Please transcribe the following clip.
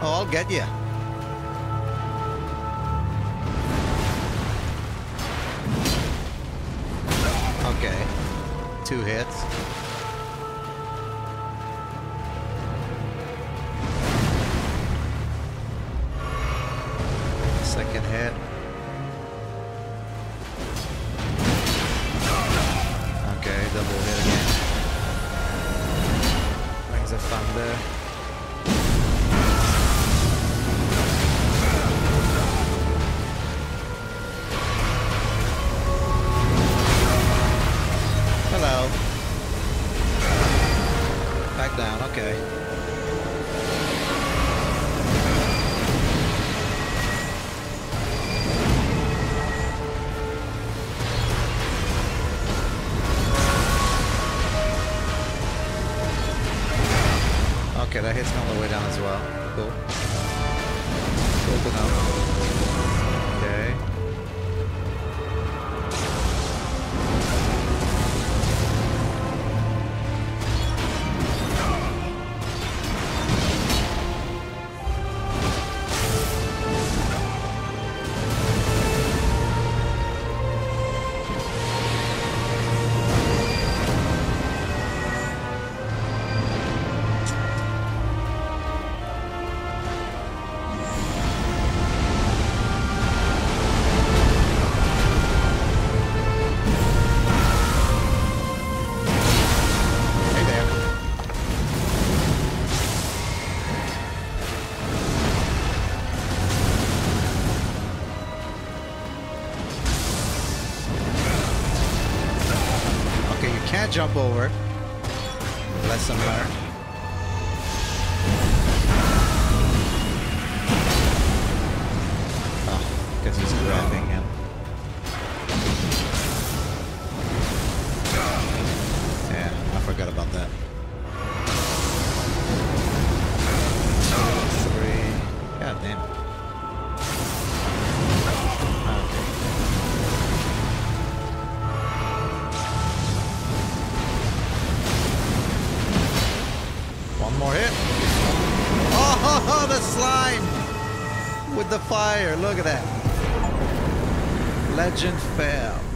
Oh, I'll get you. Okay. 2 hits. Second hit. Okay, double hit again. Rings of Thunder. Hello. Back down, okay. Okay, that hits me all the way down as well. Cool. Cool to know. Okay. Can't jump over. Lesson learned. Oh, because he's grabbing him. Yeah, I forgot about that. 3. God damn it. More hit. Oh, the slime with the fire. Look at that. Legend fail.